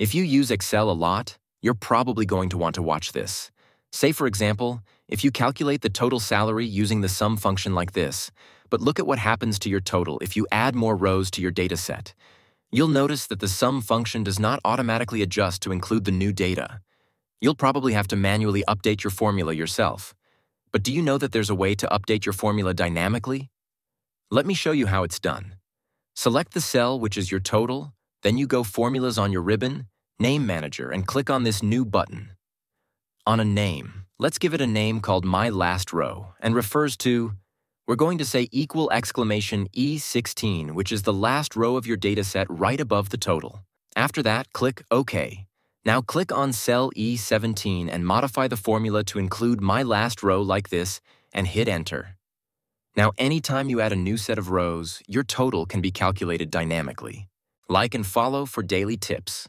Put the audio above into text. If you use Excel a lot, you're probably going to want to watch this. Say, for example, if you calculate the total salary using the sum function like this, but look at what happens to your total if you add more rows to your data set. You'll notice that the sum function does not automatically adjust to include the new data. You'll probably have to manually update your formula yourself. But do you know that there's a way to update your formula dynamically? Let me show you how it's done. Select the cell which is your total, then you go Formulas on your ribbon, Name Manager, and click on this new button. On a name, let's give it a name called My Last Row, and refers to, we're going to say =E16, which is the last row of your dataset right above the total. After that, click OK. Now click on cell E17 and modify the formula to include My Last Row like this, and hit Enter. Now anytime you add a new set of rows, your total can be calculated dynamically. Like and follow for daily tips.